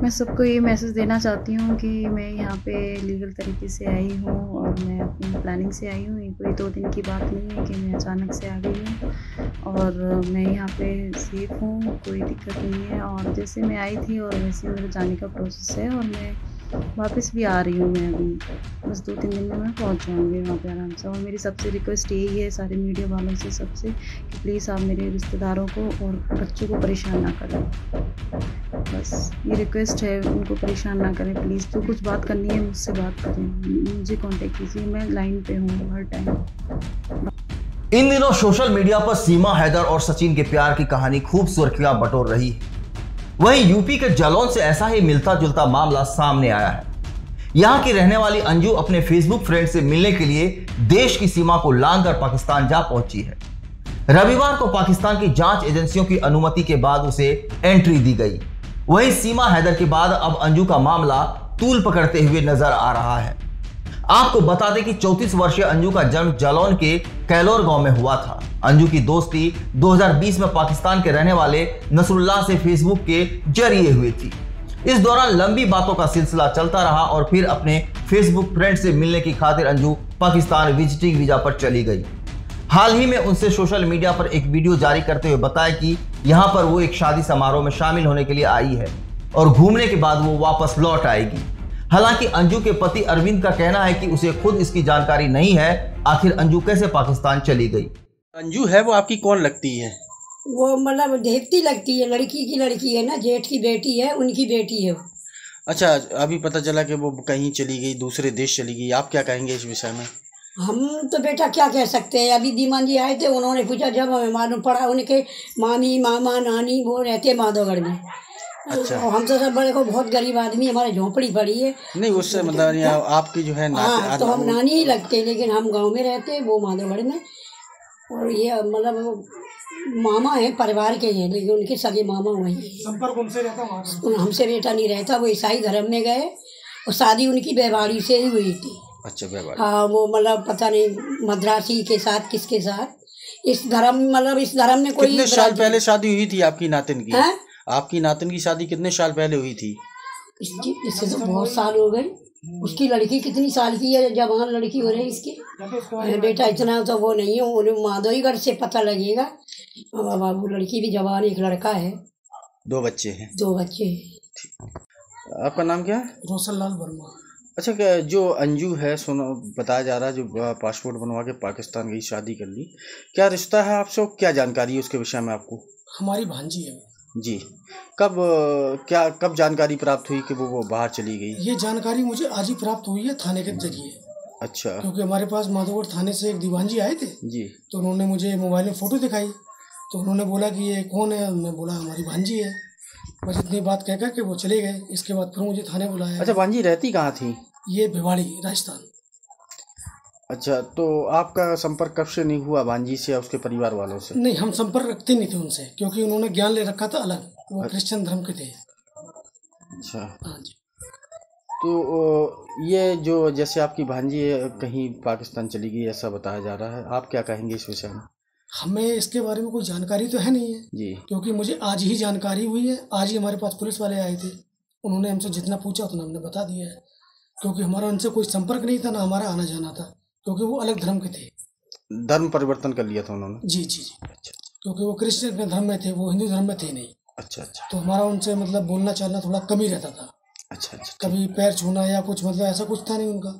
मैं सबको ये मैसेज देना चाहती हूँ कि मैं यहाँ पे लीगल तरीके से आई हूँ और मैं अपनी प्लानिंग से आई हूँ। ये कोई 2 दिन की बात नहीं है कि मैं अचानक से आ गई हूँ और मैं यहाँ पे सेफ हूँ, कोई दिक्कत नहीं है। और जैसे मैं आई थी और वैसे मेरे जाने का प्रोसेस है और मैं वापस भी आ रही हूँ। मैं अभी बस 2-3 दिन में मैं पहुँच जाऊँगी वहाँ पे आराम से। और मेरी सबसे रिक्वेस्ट यही है सारे मीडिया वालों से सबसे कि प्लीज़ आप मेरे रिश्तेदारों को और बच्चों को परेशान ना करें। बस ये रिक्वेस्ट है, उनको परेशान ना करें प्लीज़। तो कुछ बात करनी है मुझसे बात करें, मुझे कॉन्टेक्ट कीजिए, मैं लाइन पे हूँ हर टाइम। इन दिनों सोशल मीडिया पर सीमा हैदर और सचिन के प्यार की कहानी खूब सुर्खियाँ बटोर रही है। वहीं यूपी के जालौन से ऐसा ही मिलता जुलता मामला सामने आया है। यहाँ की रहने वाली अंजू अपने फेसबुक फ्रेंड से मिलने के लिए देश की सीमा को लांघकर पाकिस्तान जा पहुंची है। रविवार को पाकिस्तान की जांच एजेंसियों की अनुमति के बाद उसे एंट्री दी गई। वहीं सीमा हैदर के बाद अब अंजू का मामला तूल पकड़ते हुए नजर आ रहा है। आपको बता दें कि 34 वर्षीय अंजू का जन्म जालौन के कैलोर गांव में हुआ था। अंजू की दोस्ती 2020 में पाकिस्तान के रहने वाले नसरुल्लाह से फेसबुक के जरिए हुई थी। इस दौरान लंबी बातों का सिलसिला चलता रहा और फिर अपने फेसबुक फ्रेंड से मिलने की खातिर अंजू पाकिस्तान विजिटिंग वीजा पर चली गई। हाल ही में उनसे सोशल मीडिया पर एक वीडियो जारी करते हुए बताया कि यहाँ पर वो एक शादी समारोह में शामिल होने के लिए आई है और घूमने के बाद वो वापस लौट आएगी। हालांकि अंजू के पति अरविंद का कहना है कि उसे खुद इसकी जानकारी नहीं है आखिर अंजू कैसे पाकिस्तान चली गई। अंजू है वो आपकी कौन लगती है? वो मतलब देखती लगती है, लड़की की लड़की है ना, जेठ की बेटी है, उनकी बेटी है। अच्छा, अभी पता चला कि वो कहीं चली गई, दूसरे देश चली गई। आप क्या कहेंगे इस विषय में? हम तो बेटा क्या कह सकते हैं। अभी दीमान जी आए थे, उन्होंने पूछा, जब हमें मालूम पड़ा उनके मामी मामा नानी वो रहते हैं माधवगढ़ में। अच्छा, हम तो सब बड़े को बहुत गरीब आदमी, हमारे झोंपड़ी पड़ी है। नहीं उससे मतलब आपकी जो है हाँ, तो हम नानी ही लगते हैं, लेकिन हम गांव में रहते हैं, वो माधवगढ़ में। और ये मतलब मामा है, परिवार के हैं, लेकिन उनके सगे मामा वही है। संपर्क उनसे रहता है? हमसे बेटा नहीं रहता, वो ईसाई धर्म में गए और शादी उनकी बेवाड़ी से ही हुई थी। अच्छा, बेवाड़ी। हाँ, वो मतलब पता नहीं मद्रासी के साथ किसके साथ, इस धर्म मतलब इस धर्म में कोई। कितने साल पहले शादी हुई थी आपकी नातिन की? आपकी नातिन की शादी कितने साल पहले हुई थी? इससे तो बहुत साल हो गए। उसकी लड़की कितनी साल की है? जवान लड़की हो रही है इसकी। बेटा इतना तो वो नहीं है, उन्हें माधोईगढ़ से पता लगेगा। बाबू लड़की भी जवान, एक लड़का है, 2 बच्चे हैं। 2 बच्चे हैं। आपका नाम क्या है? रोशन लाल वर्मा। अच्छा, क्या जो अंजू है, सुना बताया जा रहा है, जो पासपोर्ट बनवा के पाकिस्तान गई, शादी कर ली, क्या रिश्ता है आपसे? क्या जानकारी है उसके विषय में आपको? हमारी भांजी है जी। कब जानकारी प्राप्त हुई कि वो बाहर चली गई? ये जानकारी मुझे आज ही प्राप्त हुई है थाने के जरिए। अच्छा, क्योंकि हमारे पास माधोपुर थाने से एक दीवान जी आए थे जी, तो उन्होंने मुझे मोबाइल में फ़ोटो दिखाई, तो उन्होंने बोला कि ये कौन है, मैं बोला हमारी भांजी है। बस इतनी बात कहकर के वो चले गए। इसके बाद फिर मुझे थाने बुलाया। अच्छा, भांजी रहती कहाँ थी? ये भिवाड़ी, राजस्थान। अच्छा, तो आपका संपर्क कब से नहीं हुआ भांजी से या उसके परिवार वालों से? नहीं, हम संपर्क रखते नहीं थे उनसे, क्योंकि उन्होंने ज्ञान ले रखा था अलग, वो क्रिश्चियन धर्म के थे। अच्छा, हाँ जी। तो ये जो जैसे आपकी भांजी कहीं पाकिस्तान चली गई ऐसा बताया जा रहा है, आप क्या कहेंगे इस विषय में? हमें इसके बारे में कोई जानकारी तो है नहीं है जी, क्योंकि मुझे आज ही जानकारी हुई है। आज ही हमारे पास पुलिस वाले आए थे, उन्होंने हमसे जितना पूछा उतना हमने बता दिया है, क्योंकि हमारा उनसे कोई संपर्क नहीं था, ना हमारा आना जाना था, क्योंकि वो अलग धर्म के थे। धर्म परिवर्तन कर लिया था उन्होंने? जी जी जी। अच्छा, क्योंकि वो क्रिश्चियन धर्म में थे, वो हिंदू धर्म में थे नहीं। अच्छा अच्छा। तो हमारा उनसे मतलब बोलना चालना थोड़ा कम ही रहता था। अच्छा अच्छा। कभी पैर छूना या कुछ मतलब ऐसा कुछ था नहीं उनका,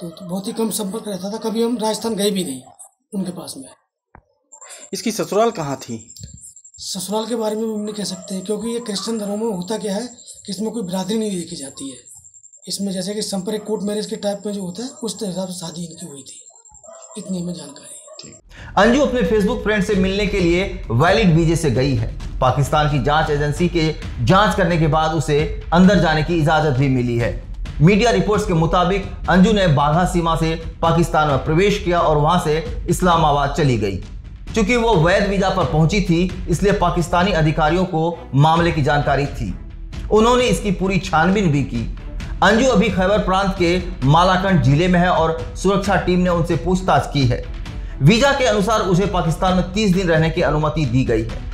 तो बहुत ही कम संपर्क रहता था। कभी हम राजस्थान गए भी नहीं उनके पास में। इसकी ससुराल कहाँ थी? ससुराल के बारे में हम नहीं कह सकते, क्योंकि ये क्रिश्चियन धर्म में होता क्या है कि इसमें कोई बिरादरी नहीं देखी जाती है। इसमें जैसे कि संपर्क कोर्ट मैरिज के टाइप में जो होता है, उस हिसाब से शादी इनकी हुई थी। इतनी में जानकारी। अंजू अपने फेसबुक फ्रेंड से मिलने के लिए वैलिड वीजे से गई है। पाकिस्तान की जांच एजेंसी के जांच करने के बाद उसे अंदर जाने की इजाजत भी मिली है। मीडिया रिपोर्ट्स के मुताबिक अंजू ने बाघा सीमा से पाकिस्तान में प्रवेश किया और वहां से इस्लामाबाद चली गई। चूंकि वो वैध वीजा पर पहुंची थी, इसलिए पाकिस्तानी अधिकारियों को मामले की जानकारी थी। उन्होंने इसकी पूरी छानबीन भी की। अंजू अभी खैबर प्रांत के मालाकंड जिले में है और सुरक्षा टीम ने उनसे पूछताछ की है। वीजा के अनुसार उसे पाकिस्तान में 30 दिन रहने की अनुमति दी गई है।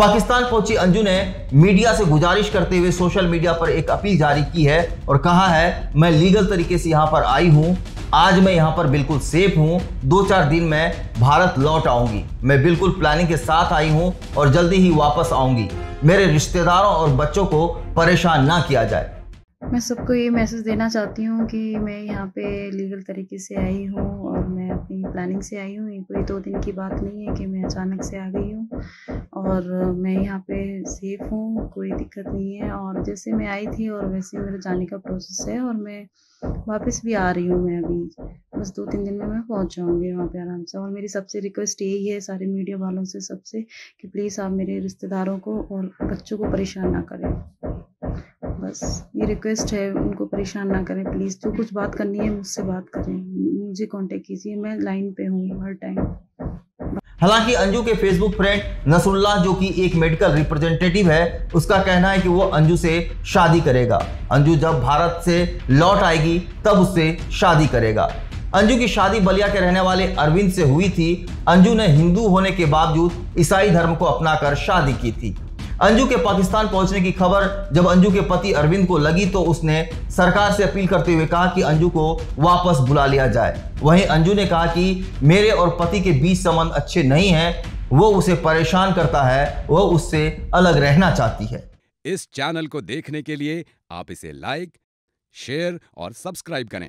पाकिस्तान पहुंची अंजू ने मीडिया से गुजारिश करते हुए सोशल मीडिया पर एक अपील जारी की है और कहा है, मैं लीगल तरीके से यहां पर आई हूं, आज मैं यहां पर बिल्कुल सेफ हूं, 2-4 दिन में भारत लौट आऊंगी, मैं बिल्कुल प्लानिंग के साथ आई हूं और जल्दी ही वापस आऊंगी, मेरे रिश्तेदारों और बच्चों को परेशान ना किया जाए। मैं सबको ये मैसेज देना चाहती हूँ कि मैं यहाँ पे लीगल तरीके से आई हूँ और मैं अपनी प्लानिंग से आई हूँ, ये कोई 2 दिन की बात नहीं है कि मैं अचानक से आ गई हूँ और मैं यहाँ पे सेफ हूँ, कोई दिक्कत नहीं है और जैसे मैं आई थी और वैसे मेरे जाने का प्रोसेस है और मैं वापस भी आ रही हूँ। मैं अभी बस 2-3 दिन में मैं पहुँच जाऊँगी वहाँ पे आराम से। और मेरी सबसे रिक्वेस्ट यही है सारे मीडिया वालों से सबसे कि प्लीज़ आप मेरे रिश्तेदारों को और बच्चों को परेशान ना करें, बस ये रिक्वेस्ट है, उनको परेशान ना करें प्लीज़। जो कुछ बात करनी है मुझसे बात करें, मुझे कांटेक्ट कीजिए, मैं लाइन पे हूँ हर टाइम। हालांकि अंजू के फेसबुक फ्रेंड नसरुल्लाह जो कि एक मेडिकल रिप्रेजेंटेटिव है, उसका कहना है कि वो अंजू से शादी करेगा, अंजू जब भारत से लौट आएगी तब उससे शादी करेगा। अंजू की शादी बलिया के रहने वाले अरविंद से हुई थी। अंजू ने हिंदू होने के बावजूद ईसाई धर्म को अपनाकर शादी की थी। अंजू के पाकिस्तान पहुंचने की खबर जब अंजू के पति अरविंद को लगी तो उसने सरकार से अपील करते हुए कहा कि अंजू को वापस बुला लिया जाए। वहीं अंजू ने कहा कि मेरे और पति के बीच संबंध अच्छे नहीं हैं, वो उसे परेशान करता है, वो उससे अलग रहना चाहती है। इस चैनल को देखने के लिए आप इसे लाइक, शेयर और सब्सक्राइब करें।